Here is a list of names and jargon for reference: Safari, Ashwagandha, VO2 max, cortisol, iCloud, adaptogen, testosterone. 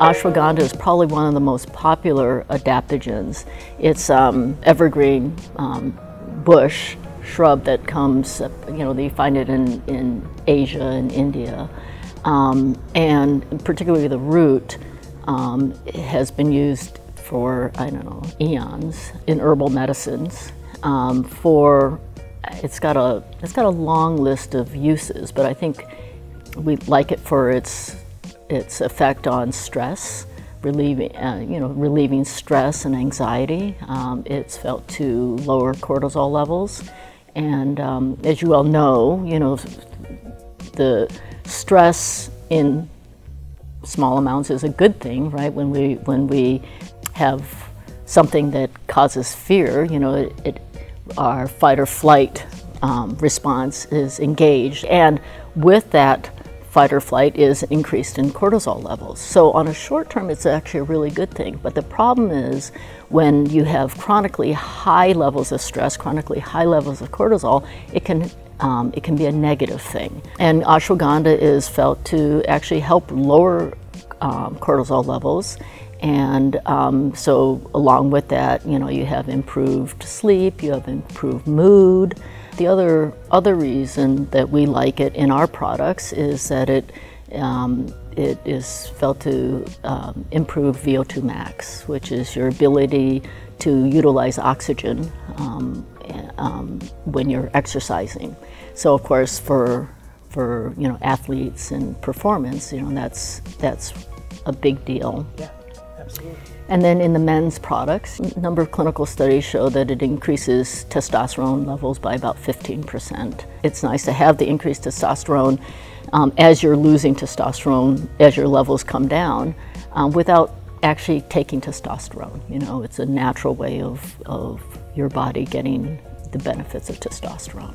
Ashwagandha is probably one of the most popular adaptogens. It's evergreen bush shrub that comes, you find it in Asia and India. And particularly the root has been used for, eons in herbal medicines. It's got a long list of uses, but I think we like it for its effect on stress, relieving stress and anxiety. It's felt to lower cortisol levels, and as you well know, the stress in small amounts is a good thing, right? When we have something that causes fear, our fight or flight response is engaged, and with that fight or flight is increased in cortisol levels. So on a short term, it's actually a really good thing. But the problem is when you have chronically high levels of stress, chronically high levels of cortisol, it can be a negative thing. And ashwagandha is felt to actually help lower cortisol levels. And so along with that, you have improved sleep, you have improved mood. The other reason that we like it in our products is that it is felt to improve VO2 max, which is your ability to utilize oxygen when you're exercising. So of course for athletes and performance, that's a big deal. Yeah. And then in the men's products, a number of clinical studies show that it increases testosterone levels by about 15%. It's nice to have the increased testosterone as you're losing testosterone, as your levels come down, without actually taking testosterone. It's a natural way of your body getting the benefits of testosterone.